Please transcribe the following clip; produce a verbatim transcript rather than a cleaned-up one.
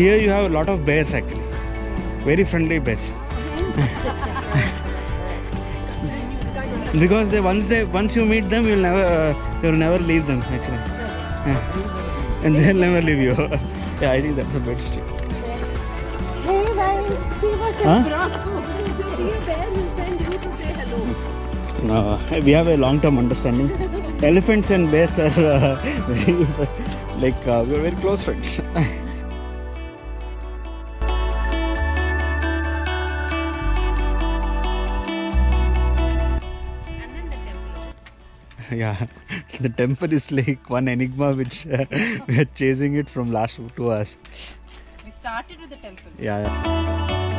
Here you have a lot of bears actually. Very friendly bears. Because they once they once you meet them, you'll never uh, you'll never leave them actually. Yeah. And they'll never leave you. Yeah, I think that's a bit strict. Hey guys, see what huh? Bear will send you to say hello. No, we have a long-term understanding. Elephants and bears are uh, very, like uh, we're very close friends. Yeah, the temple is like one enigma which uh, we are chasing it from last two hours. We started with the temple. Yeah. yeah.